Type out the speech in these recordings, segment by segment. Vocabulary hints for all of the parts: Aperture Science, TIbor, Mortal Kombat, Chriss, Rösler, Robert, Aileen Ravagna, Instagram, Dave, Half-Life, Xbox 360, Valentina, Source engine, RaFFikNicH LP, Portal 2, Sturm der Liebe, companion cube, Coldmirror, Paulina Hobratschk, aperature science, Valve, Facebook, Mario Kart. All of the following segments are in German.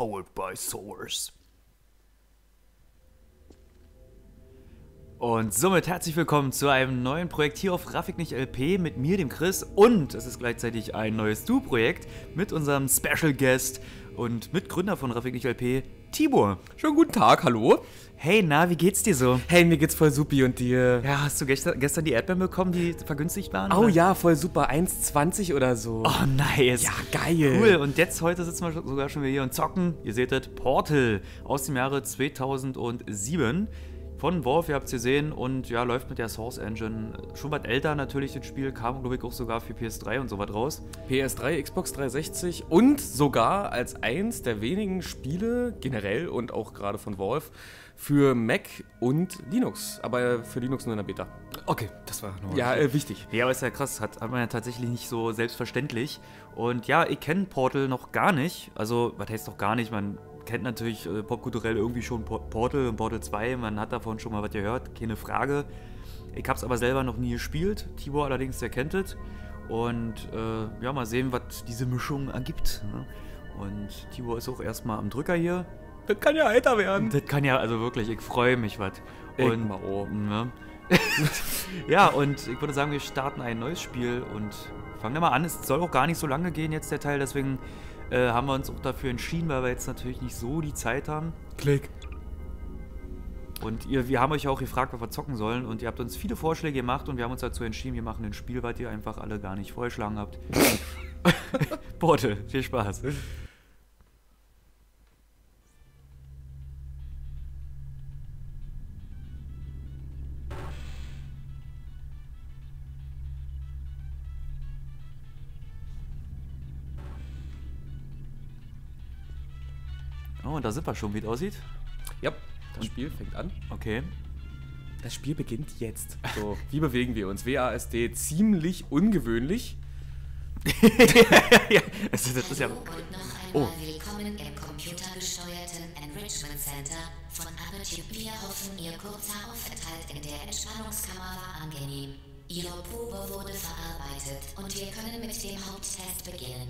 powered by Source. Und somit herzlich willkommen zu einem neuen Projekt hier auf RaFFikNicH LP mit mir, dem Chris, und es ist gleichzeitig ein neues Du-Projekt mit unserem Special Guest und Mitgründer von RaFFikNicH LP, TIbor. Schönen guten Tag, hallo. Hey, na, wie geht's dir so? Hey, mir geht's voll supi und dir? Ja, hast du gestern die Erdbeeren bekommen, die vergünstigt waren? Oh oder? Ja, voll super, 1,20 oder so. Oh, nice. Ja, geil. Cool, und jetzt heute sitzen wir sogar schon wieder hier und zocken. Ihr seht das, Portal aus dem Jahre 2007. Von Valve, ihr habt es gesehen, und ja, läuft mit der Source Engine. Schon was älter natürlich, das Spiel kam, glaube ich, auch sogar für PS3 und sowas raus. PS3, Xbox 360 und sogar als eins der wenigen Spiele generell und auch gerade von Valve für Mac und Linux. Aber für Linux nur in der Beta. Okay, das war noch ja wichtig. Ja, aber ist ja krass, hat man ja tatsächlich nicht so selbstverständlich. Und ja, ich kenne Portal noch gar nicht. Also, was heißt noch gar nicht? Man kennt natürlich popkulturell irgendwie schon Portal und Portal 2, man hat davon schon mal was gehört, keine Frage. Ich hab's aber selber noch nie gespielt, TIbor allerdings, der kennt es. Und ja, mal sehen, was diese Mischung ergibt. Ne? Und TIbor ist auch erstmal am Drücker hier. Das kann ja heiter werden. Das kann ja, also wirklich, ich freue mich was. Und mal oben, ne? Ja, und ich würde sagen, wir starten ein neues Spiel und fangen wir mal an. Es soll auch gar nicht so lange gehen jetzt, der Teil, deswegen haben wir uns auch dafür entschieden, weil wir jetzt natürlich nicht so die Zeit haben. Klick. Und wir haben euch auch gefragt, was wir zocken sollen, und ihr habt uns viele Vorschläge gemacht und wir haben uns dazu entschieden, wir machen ein Spiel, was ihr einfach alle gar nicht vorgeschlagen habt. Portal, viel Spaß. Oh, und da sind wir schon, wie es aussieht. Ja, das Spiel fängt an. Okay. Das Spiel beginnt jetzt. So, wie bewegen wir uns? WASD, ziemlich ungewöhnlich. Ja, das ist ja... Oh. Willkommen im computergesteuerten Enrichment Center von Aperture. Wir hoffen, Ihr kurzer Aufenthalt in der Entspannungskammer war angenehm. Ihre Probe wurde verarbeitet und wir können mit dem Haupttest beginnen.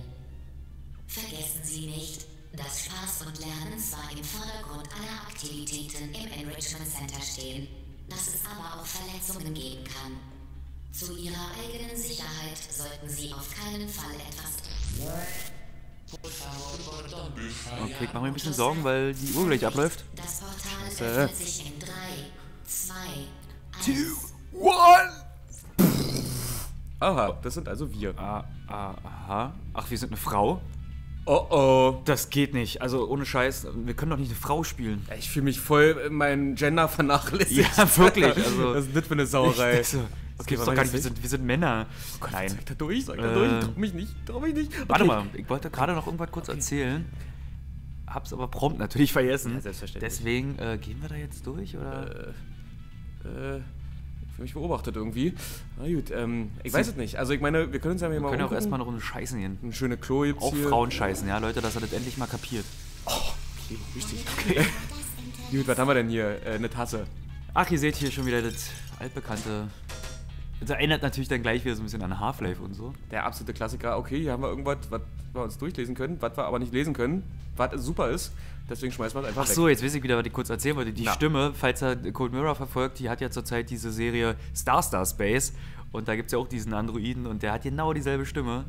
Vergessen Sie nicht... dass Spaß und Lernen zwar im Vordergrund aller Aktivitäten im Enrichment Center stehen, dass es aber auch Verletzungen geben kann. Zu Ihrer eigenen Sicherheit sollten Sie auf keinen Fall etwas... Okay, ich mache mir ein bisschen Sorgen, weil die Uhr gleich abläuft. Das Portal öffnet sich in 3, 2, 1... 2, 1... Aha, das sind also wir. Aha. Ach, wir sind eine Frau? Oh oh. Das geht nicht. Also ohne Scheiß, wir können doch nicht eine Frau spielen. Ja, ich fühle mich voll in meinem Gender vernachlässigt. Ja, wirklich. Also, das ist nicht für eine Sauerei. So. Okay, doch gar nicht. Wir sind Männer. Oh Gott, nein. Sag da durch. Trau mich nicht. Okay. Warte mal, ich wollte gerade noch irgendwas kurz erzählen. Hab's aber prompt natürlich vergessen. Ja, selbstverständlich. Deswegen, gehen wir da jetzt durch, oder? Für mich beobachtet irgendwie. Na gut, ich weiß es nicht. Also ich meine, wir können uns ja mal umgucken. Wir können auch erstmal eine Runde scheißen gehen. Eine schöne Klo gibt's hier. Auch Frauen scheißen, ja, Leute, dass er das endlich mal kapiert. Oh, okay, richtig. Okay. Gut, was haben wir denn hier? Eine Tasse. Ach, ihr seht hier schon wieder das altbekannte. Das erinnert natürlich dann gleich wieder so ein bisschen an Half-Life und so. Der absolute Klassiker. Okay, hier haben wir irgendwas, was wir uns durchlesen können, was wir aber nicht lesen können, was super ist. Deswegen schmeißen wir es einfach weg. Achso, jetzt weiß ich wieder, was ich kurz erzählen wollte. Die Stimme, falls er Coldmirror verfolgt, die hat ja zurzeit diese Serie Star Space. Und da gibt es ja auch diesen Androiden und der hat genau dieselbe Stimme.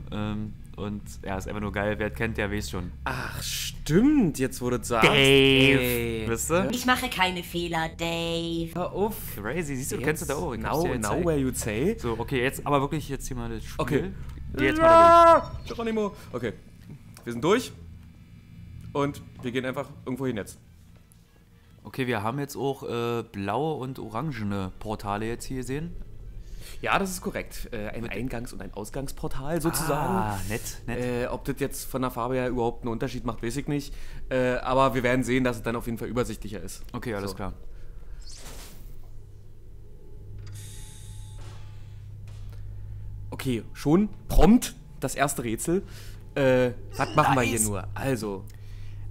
Und ja, ist einfach nur geil. Wer kennt, der weiß schon. Ach, stimmt. Jetzt wurde es gesagt. Dave. Wisst ihr? Ich mache keine Fehler, Dave. Hör auf. Crazy. Siehst du, du kennst das auch. Now where you say. So, okay, jetzt aber wirklich jetzt hier mal das Spiel. Okay. Geh jetzt mal durch. Geronimo. Okay. Wir sind durch. Und wir gehen einfach irgendwo hin jetzt. Okay, wir haben jetzt auch blaue und orangene Portale jetzt hier gesehen. Ja, das ist korrekt. Ein Eingangs- und ein Ausgangsportal sozusagen. Ah, nett. Ob das jetzt von der Farbe her überhaupt einen Unterschied macht, weiß ich nicht. Aber wir werden sehen, dass es dann auf jeden Fall übersichtlicher ist. Okay, alles klar. Okay, schon prompt das erste Rätsel. Was machen wir hier nur? Also...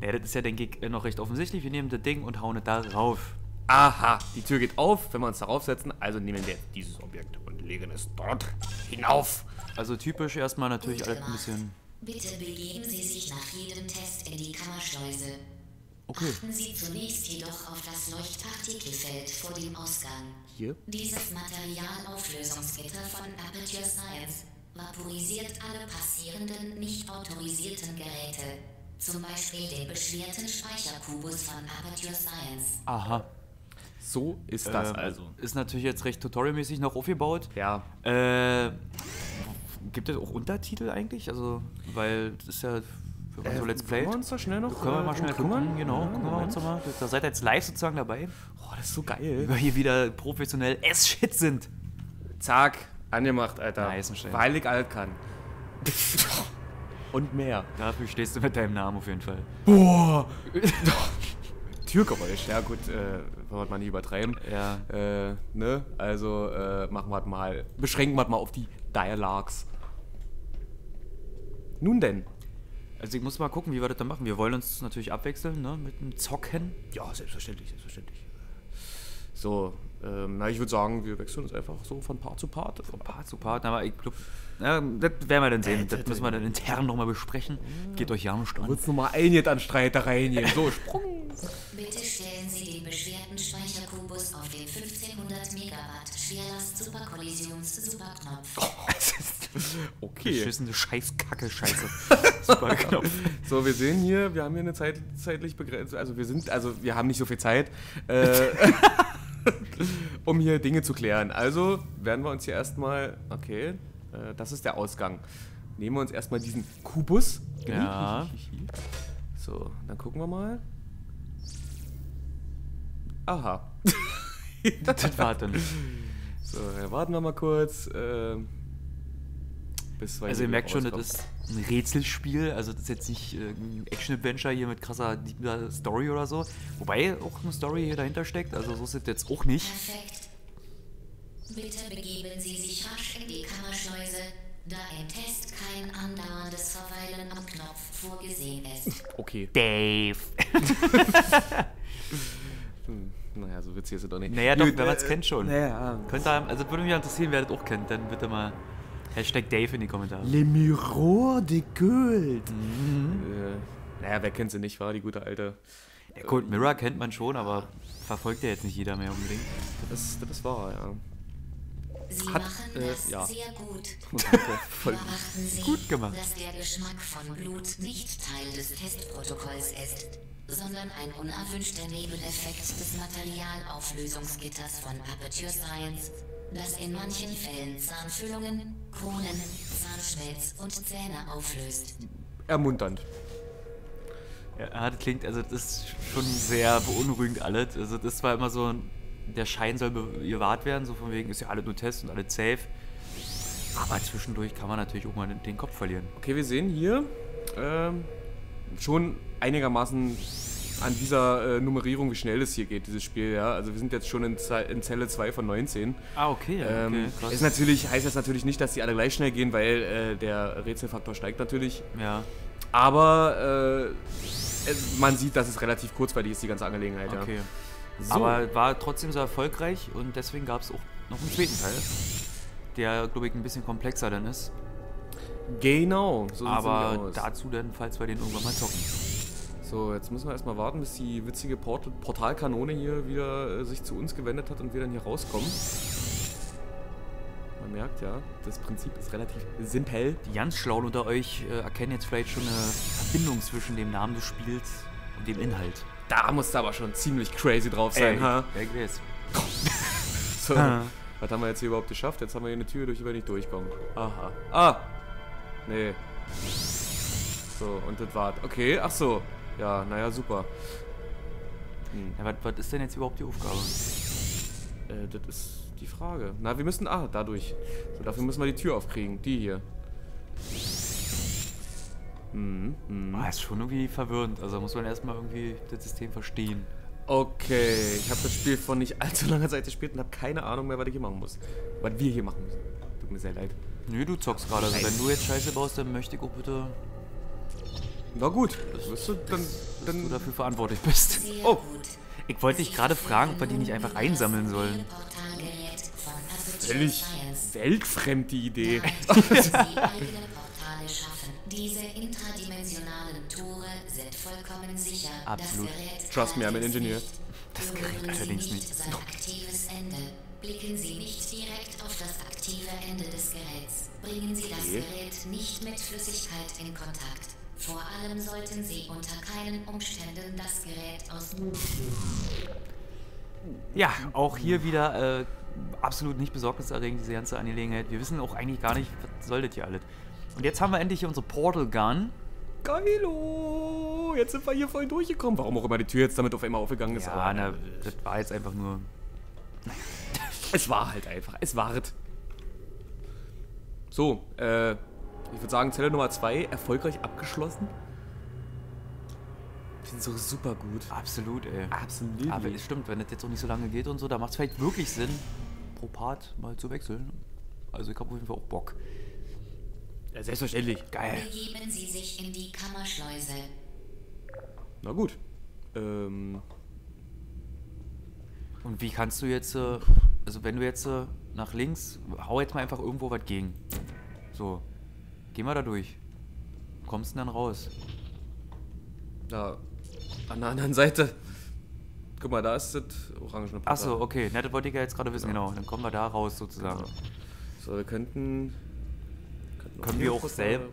Ja, das ist ja, denke ich, noch recht offensichtlich. Wir nehmen das Ding und hauen es da rauf. Aha, die Tür geht auf, wenn wir uns darauf setzen. Also nehmen wir dieses Objekt und legen es dort hinauf. Also typisch erstmal natürlich alles ein bisschen... Bitte begeben Sie sich nach jedem Test in die Kammerschleuse. Okay. Achten Sie zunächst jedoch auf das Leuchtpartikelfeld vor dem Ausgang. Hier? Dieses Materialauflösungsgitter von Aperture Science vaporisiert alle passierenden, nicht autorisierten Geräte. Zum Beispiel den beschwerten Speicherkubus von Aperture Science. Aha. So ist das also. Ist natürlich jetzt recht tutorialmäßig noch aufgebaut. Ja. Gibt es auch Untertitel eigentlich? Also, weil das ist ja... Also Let's Play. Können wir uns da schnell noch können wir mal schnell kümmern? Genau, gucken wir uns mal. Da seid ihr jetzt live sozusagen dabei. Oh, das ist so geil. Weil hier wieder professionell S-Shit sind. Zack, angemacht, Alter. Nice, weil ich alt kann. Und mehr. Dafür stehst du mit deinem Namen auf jeden Fall. Boah! Türgeräusch, ja gut, wollen wir mal nicht übertreiben. Ja. Ne? Also, machen wir mal. Beschränken wir mal auf die Dialogs. Nun denn. Also ich muss mal gucken, wie wir das dann machen. Wir wollen uns natürlich abwechseln, ne? Mit dem Zocken. Ja, selbstverständlich, selbstverständlich. So, na, ich würde sagen, wir wechseln uns einfach so von Part zu Part. Von Part zu Part, aber ich glaube, ja, das werden wir dann sehen. Das müssen wir dann intern nochmal besprechen. Geht euch ja am Strand. Du willst nochmal ein jetzt an Streitereien hier. So, Sprung. Bitte stellen Sie den beschwerten Speicherkubus auf den 1500 Megawatt Schwerlast-Superkollisions-Superknopf. Oh, okay. Beschissene Scheiß-Kacke-Scheiße. Superknopf. So, wir sehen hier, wir haben hier eine zeitlich begrenzte, also wir haben nicht so viel Zeit, um hier Dinge zu klären. Also werden wir uns hier erstmal, okay, das ist der Ausgang. Nehmen wir uns erstmal diesen Kubus. Ja. So, dann gucken wir mal. Aha. Das war dann. So, dann warten wir mal kurz. Bis also ihr merkt schon, das ist ein Rätselspiel. Also das ist jetzt nicht ein Action-Adventure hier mit krasser Story oder so. Wobei auch eine Story hier dahinter steckt. Also so ist es jetzt auch nicht. Perfekt. Bitte begeben Sie sich rasch in die Kammerschleuse, da im Test kein andauerndes Verweilen am Knopf vorgesehen ist. Okay. Dave! Naja, so witzig ist es doch nicht. Naja, doch, wer man es kennt schon. Naja. Könnt ihr, also würde mich interessieren, wer das auch kennt. Dann bitte mal #Dave in die Kommentare. Le Miroir de Gold. Mhm. Naja, wer kennt sie nicht, war die gute alte. Ja, Coldmirror kennt man schon, aber verfolgt ja jetzt nicht jeder mehr unbedingt. Das war, ja. Sie machen das sehr gut. Voll gut gemacht. Dass der Geschmack von Blut nicht Teil des Testprotokolls ist, sondern ein unerwünschter Nebeneffekt des Materialauflösungsgitters von Aperture Science, das in manchen Fällen Zahnfüllungen, Kronen, Zahnschmelz und Zähne auflöst. Ermunternd. Ja, das klingt, also das ist schon sehr beunruhigend alles. Also das war immer so, der Schein soll gewahrt werden, so von wegen ist ja alles nur Test und alles safe. Aber zwischendurch kann man natürlich auch mal den Kopf verlieren. Okay, wir sehen hier schon einigermaßen an dieser Nummerierung, wie schnell es hier geht, dieses Spiel, ja. Also wir sind jetzt schon in Zelle 2 von 19. Ah, okay. Okay, ist natürlich, heißt das natürlich nicht, dass die alle gleich schnell gehen, weil der Rätselfaktor steigt natürlich. Ja. Aber man sieht, dass es relativ kurzweilig ist, die ganze Angelegenheit, ja. Okay. So. Aber war trotzdem so erfolgreich und deswegen gab es auch noch einen zweiten Teil, der, glaube ich, ein bisschen komplexer dann ist. Genau. So aber dazu dann, falls wir den irgendwann mal zocken. So, jetzt müssen wir erstmal warten, bis die witzige Portalkanone hier wieder sich zu uns gewendet hat und wir dann hier rauskommen. Man merkt ja, das Prinzip ist relativ simpel. Die ganz Schlauen unter euch erkennen jetzt vielleicht schon eine Verbindung zwischen dem Namen des Spiels und dem Inhalt. Da musst du aber schon ziemlich crazy drauf sein, ha? Ja, so, was haben wir jetzt hier überhaupt geschafft? Jetzt haben wir hier eine Tür, durch die wir nicht durchkommen. Aha. Ah! Nee. So, und das war's. Okay, ach so. Ja, naja, super. Hm. Ja, was ist denn jetzt überhaupt die Aufgabe? Das ist die Frage. Na, wir müssen... Ah, dadurch. So, dafür müssen wir die Tür aufkriegen. Die hier. Hm, hm. Ah, ist schon irgendwie verwirrend. Also muss man erstmal irgendwie das System verstehen. Okay, ich habe das Spiel vor nicht allzu langer Zeit gespielt und habe keine Ahnung mehr, was ich hier machen muss. Was wir hier machen müssen. Tut mir sehr leid. Nö, du zockst gerade. Also wenn du jetzt Scheiße baust, dann möchte ich auch bitte... Na gut, das wirst du dann... Dass du dafür verantwortlich bist. Oh! Ich wollte dich gerade fragen, ob wir die nicht einfach einsammeln sollen. Völlig weltfremd die Idee. Diese seid vollkommen sicher, absolut. Das Gerät Trust me, I'm an engineer. Das Gerät allerdings nicht sein aktives Ende. Blicken Sie nicht direkt auf das aktive Ende des Geräts. Bringen Sie das Gerät nicht mit Flüssigkeit in Kontakt. Vor allem sollten Sie unter keinen Umständen das Gerät aus... Ja, auch hier wieder absolut nicht besorgniserregend, diese ganze Angelegenheit. Wir wissen auch eigentlich gar nicht, was soll das hier alles. Und jetzt haben wir endlich hier unsere Portal Gun. Geilo! Jetzt sind wir hier voll durchgekommen. Warum auch immer die Tür jetzt damit auf einmal aufgegangen ist. Ja, na, das war jetzt einfach nur... Es war halt einfach. Es wartet. So, ich würde sagen, Zelle Nummer 2 erfolgreich abgeschlossen. Ich finde es super gut. Absolut, ey. Absolut. Aber es stimmt, wenn das jetzt auch nicht so lange geht und so, da macht es vielleicht wirklich Sinn, pro Part mal zu wechseln. Also ich habe auf jeden Fall auch Bock. Ja, selbstverständlich. Geil. Begeben Sie sich in die Kammerschleuse. Na gut. Und wie kannst du jetzt, also wenn du jetzt nach links, hau jetzt mal einfach irgendwo was gegen. So. Geh mal da durch. Kommst du denn dann raus? Da. An der anderen Seite. Guck mal, da ist das orangene Portal. Achso, okay. Na, das wollte ich ja jetzt gerade wissen, genau. Dann kommen wir da raus sozusagen. Genau. So, wir könnten... Können wir auch selber...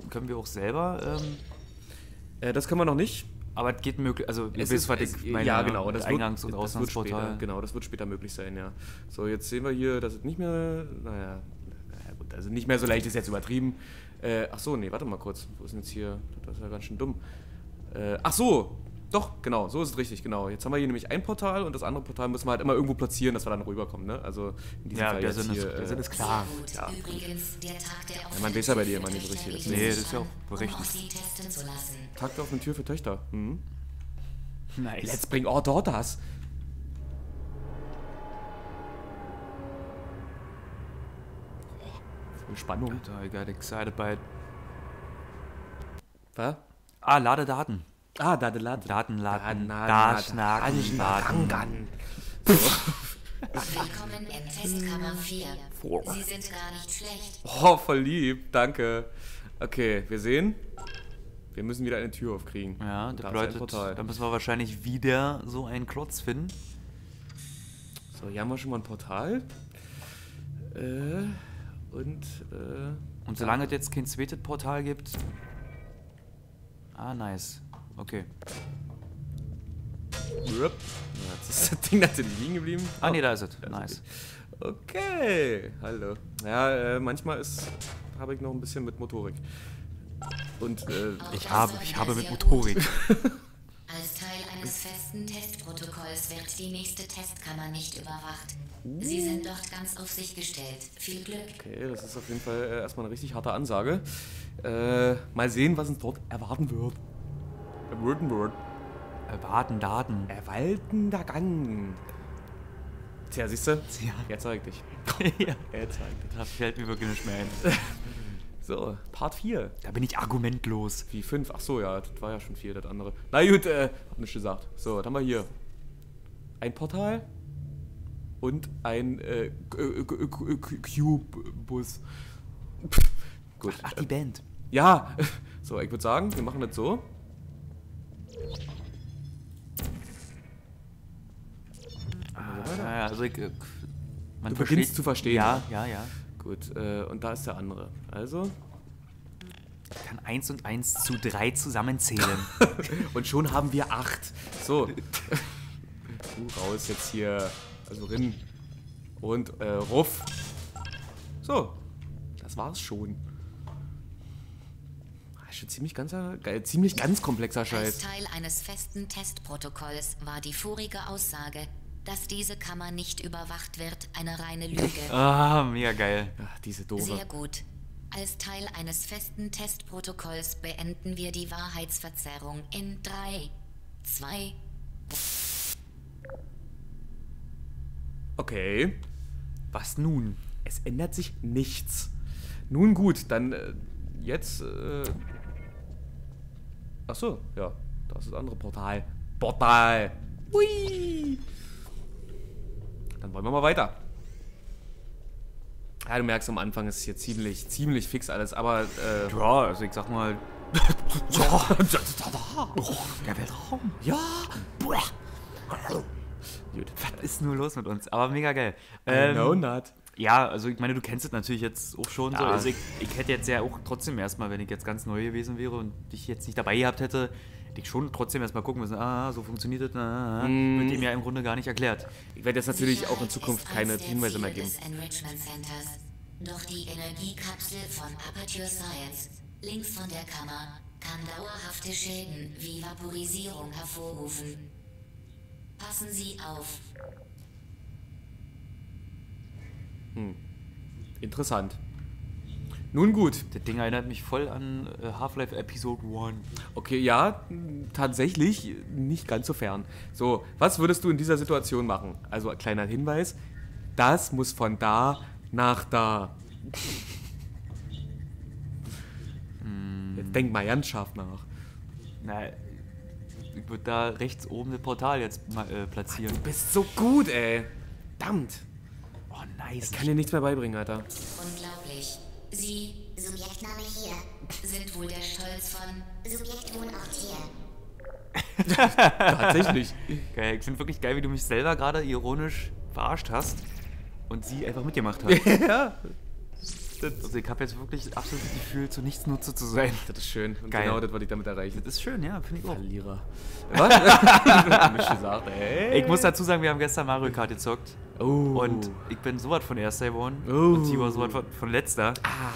das können wir noch nicht. Aber es geht möglich... Also, es ist ja, genau. Das Eingangs- und Ausgangsportal. Genau, das wird später möglich sein, ja. So, jetzt sehen wir hier, das ist nicht mehr... Naja, gut, also nicht mehr so leicht, ist jetzt übertrieben. Achso, nee, warte mal kurz. Wo ist denn jetzt hier? Das ist ja ganz schön dumm. Achso, doch, genau, so ist es richtig, genau. Jetzt haben wir hier nämlich ein Portal und das andere Portal müssen wir halt immer irgendwo platzieren, dass wir dann rüberkommen, ne? Also in diesem Fall jetzt hier... der Sinn ist klar. Ja. Übrigens, der Tag der offenen man weiß ja bei dir immer nicht so richtig. Nee, das ist ja auch berechtigt. Tag der offenen Tür für Töchter. Mhm. Nice. Let's bring all daughters. Spannung. Alter, I got excited by it. Was? Ah, Ladedaten. Ah, Ladedaten. Datenladen. Willkommen in Testkammer 4. Sie sind gar nicht schlecht. Oh, voll lieb. Danke. Okay, wir sehen. Wir müssen wieder eine Tür aufkriegen. Ja, das bedeutet, da müssen wir wahrscheinlich wieder so einen Klotz finden. So, hier haben wir schon mal ein Portal. Und solange es jetzt kein zweites Portal gibt. Ah, nice. Okay. Rup. Jetzt ist das Ding natürlich liegen geblieben. Ah, nee, da ist es. Nice. Okay. Hallo. Ja, manchmal habe ich noch ein bisschen mit Motorik. Und ich habe mit Motorik. Als Teil eines festen Testprotokolls wird die nächste Testkammer nicht überwacht. Sie sind dort ganz auf sich gestellt. Viel Glück. Okay, das ist auf jeden Fall erstmal eine richtig harte Ansage. Mal sehen, was uns dort erwarten wird. Erwaltender Gang. Tja, siehst du? Ja. Jetzt zeig dich. Ja, jetzt zeig dich. Das fällt mir wirklich nicht mehr ein. So, Part 4. Da bin ich argumentlos. Wie 5? Achso, ja, das war ja schon 4, das andere. Na gut, hab nichts gesagt. So, was haben wir hier? Ein Portal und ein Cube-Bus. Gut. Ach, die Band. Ja, so, ich würde sagen, wir machen das so. Also man beginnt zu verstehen. Ja, ja, ja. Gut, und da ist der andere. Also? Ich kann 1 und 1 zu 3 zusammenzählen. Und schon haben wir 8. So. Raus jetzt hier. Also rin. Und ruff. So. Das war's schon. Ziemlich ganz komplexer Scheiß. Als Teil eines festen Testprotokolls war die vorige Aussage, dass diese Kammer nicht überwacht wird, eine reine Lüge. Ah, mega geil. Ach, diese doofe. Sehr gut. Als Teil eines festen Testprotokolls beenden wir die Wahrheitsverzerrung in 3, 2... Okay. Was nun? Es ändert sich nichts. Nun gut, dann jetzt... Achso, ja. Das ist das andere Portal. Portal! Hui! Dann wollen wir mal weiter. Ja, du merkst, am Anfang ist hier ziemlich fix alles, aber... ja, also ich sag mal, Ja, der Weltraum. Ja. Gut. Was ist nur los mit uns? Aber mega geil. No not. Ja, also ich meine, du kennst es natürlich jetzt auch schon so. Also ich hätte jetzt ja auch trotzdem erstmal, wenn ich jetzt ganz neu gewesen wäre und dich jetzt nicht dabei gehabt hätte, hätte ich schon trotzdem erstmal gucken müssen, ah, so funktioniert das, wird dem ja im Grunde gar nicht erklärt. Ich werde jetzt natürlich auch in Zukunft keine Hinweise mehr geben. Doch die Energiekapsel von Aperture Science, links von der Kammer, kann dauerhafte Schäden wie Vaporisierung hervorrufen. Passen Sie auf. Hm. Interessant. Nun gut. Das Ding erinnert mich voll an Half-Life Episode 1. Okay, ja, tatsächlich nicht ganz so fern. So, was würdest du in dieser Situation machen? Also, ein kleiner Hinweis, das muss von da nach da. Jetzt denk mal ganz scharf nach. Na, ich würde da rechts oben das Portal jetzt mal, platzieren. Ach, du bist so gut, ey. Verdammt. Oh, nice. Ich kann dir nichts mehr beibringen, Alter. Unglaublich. Sie, Subjektname hier, sind wohl der Stolz von Subjektwohnort hier. Tatsächlich. Geil. Ich finde wirklich geil, wie du mich selber gerade ironisch verarscht hast und sie einfach mitgemacht hat. Ja. Also ich habe jetzt wirklich absolut das Gefühl, zu nichts Nutze zu sein. Das ist schön. Und geil. Genau das wollte ich damit erreichen. Das ist schön, ja, finde ich auch. Verlierer. Was? Ich muss dazu sagen, wir haben gestern Mario Kart gezockt. Oh. Und ich bin sowas von Erster geworden. Oh. Und TIbor sowas von Letzter. Ah.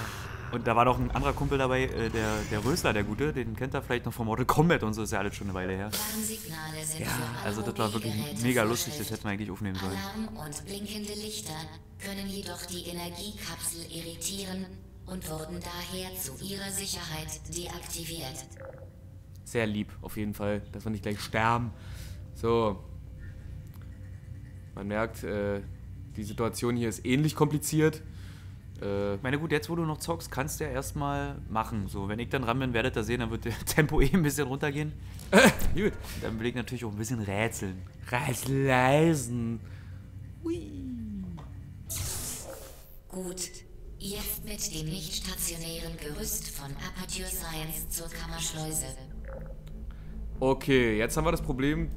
Und da war noch ein anderer Kumpel dabei, der Rösler, der Gute. Den kennt er vielleicht noch von Mortal Kombat und so. Ist ja alles schon eine Weile her. Ja, also das war wirklich mega lustig. Das hätten wir eigentlich aufnehmen sollen. Alarm und blinkende Lichter können jedoch die Energiekapsel irritieren und wurden daher zu ihrer Sicherheit deaktiviert. Sehr lieb, auf jeden Fall, dass wir nicht gleich sterben. So. Man merkt, die Situation hier ist ähnlich kompliziert. Ich meine, gut, jetzt wo du noch zockst, kannst du ja erstmal machen. So, wenn ich dann ran bin, werdet ihr sehen, dann wird der Tempo ein bisschen runtergehen. Gut. Dann will ich natürlich auch ein bisschen rätseln. Rätseln. Ui. Gut, jetzt mit dem nicht stationären Gerüst von Aperture Science zur Kammerschleuse. Okay, jetzt haben wir das Problem,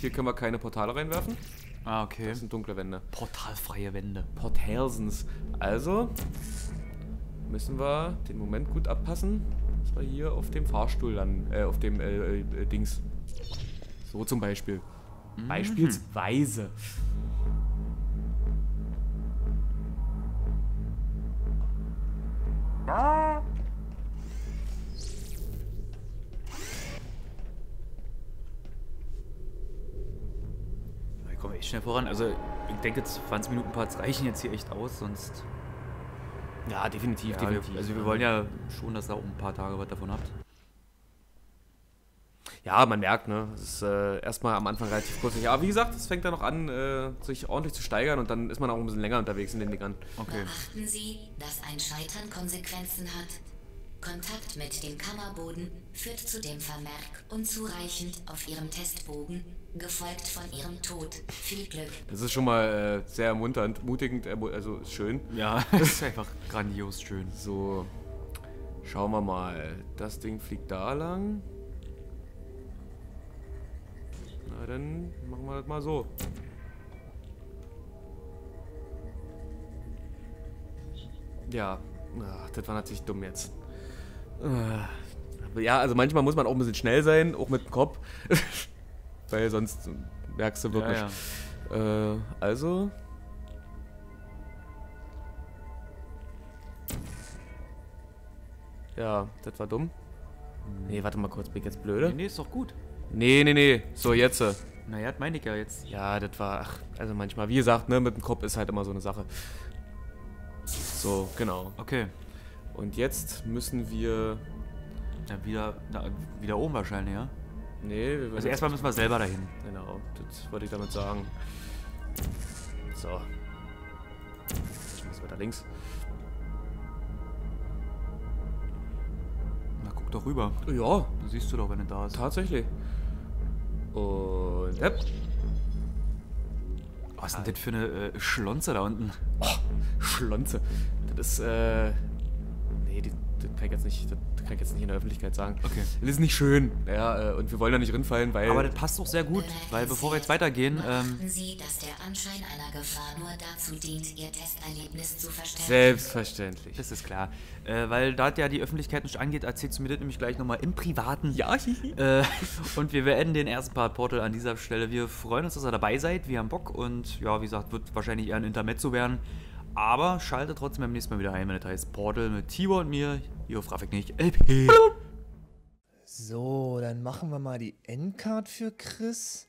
hier können wir keine Portale reinwerfen. Ah, okay. Das sind dunkle Wände. Portalfreie Wände. Portalsens. Also müssen wir den Moment gut abpassen, dass wir hier auf dem Fahrstuhl landen, auf dem Dings. So zum Beispiel. Mhm. Beispielsweise. Ich komme echt schnell voran. Also, ich denke, 20 Minuten Parts reichen jetzt hier echt aus, sonst. Ja, definitiv, ja, definitiv. Also, wir wollen ja schon, dass ihr auch ein paar Tage was davon habt. Ja, man merkt, ne? Es ist erstmal am Anfang relativ kurz. Ja, aber wie gesagt, es fängt dann noch an, sich ordentlich zu steigern und dann ist man auch ein bisschen länger unterwegs in den Dingern. Okay. Beachten Sie, dass ein Scheitern Konsequenzen hat. Kontakt mit dem Kammerboden führt zu dem Vermerk unzureichend auf Ihrem Testbogen, gefolgt von Ihrem Tod. Viel Glück. Das ist schon mal sehr ermunternd, mutigend, also schön. Ja, das ist einfach grandios schön. So, schauen wir mal. Das Ding fliegt da lang. Na, dann machen wir das mal so. Ja, ach, das war natürlich dumm jetzt. Ja, also manchmal muss man auch ein bisschen schnell sein, auch mit dem Kopf. Weil sonst merkst du wirklich. Ja, ja. Also. Ja, das war dumm. Nee, warte mal kurz, bin ich jetzt blöde? Nee, nee, ist doch gut. Nee, nee, nee. So, jetzt. Naja, das meine ich ja jetzt. Ja, das war. Ach, also manchmal, wie gesagt, ne, mit dem Kopf ist halt immer so eine Sache. So, genau. Okay. Und jetzt müssen wir. Ja, wieder oben wahrscheinlich, ja? Nee, wir also erstmal müssen wir selber dahin. Genau, das wollte ich damit sagen. So. Jetzt müssen wir da links. Na, guck doch rüber. Ja. Du siehst du doch, wenn du da bist. Tatsächlich. Und. Yep. Was ist denn das für eine Schlonze da unten? Oh, Schlonze. Das ist. Nee, die Das kann ich jetzt nicht in der Öffentlichkeit sagen. Okay. Das ist nicht schön. Ja, und wir wollen da nicht rinfallen, weil... Aber das passt doch sehr gut, weil bevor wir jetzt weitergehen... Achten Sie, dass der Anschein einer Gefahr nur dazu dient, Ihr Testerlebnis zu verstärken. Selbstverständlich. Das ist klar. Weil da ja die Öffentlichkeit nicht angeht, erzählst du mir das nämlich gleich nochmal im Privaten. Ja. Und wir beenden den ersten Part Portal an dieser Stelle. Wir freuen uns, dass ihr dabei seid. Wir haben Bock und ja, wie gesagt, wird wahrscheinlich eher ein Intermezzo werden. Aber schaltet trotzdem beim nächsten Mal wieder ein, wenn das heißt Portal mit TIbor und mir, hier auf RaFFikNicH LP. So, dann machen wir mal die Endcard für Chriss.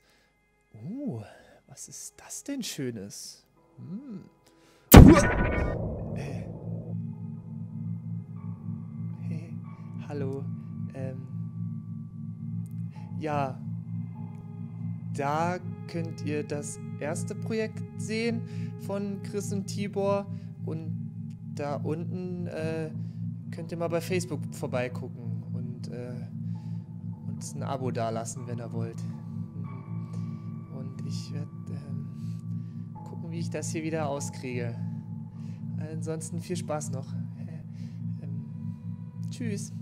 Was ist das denn Schönes? Hey, hallo. Ja, da könnt ihr das erste Projekt sehen von Chriss und TIbor und da unten könnt ihr mal bei Facebook vorbeigucken und uns ein Abo dalassen, wenn ihr wollt. Und ich werde gucken, wie ich das hier wieder auskriege. Ansonsten viel Spaß noch. Tschüss.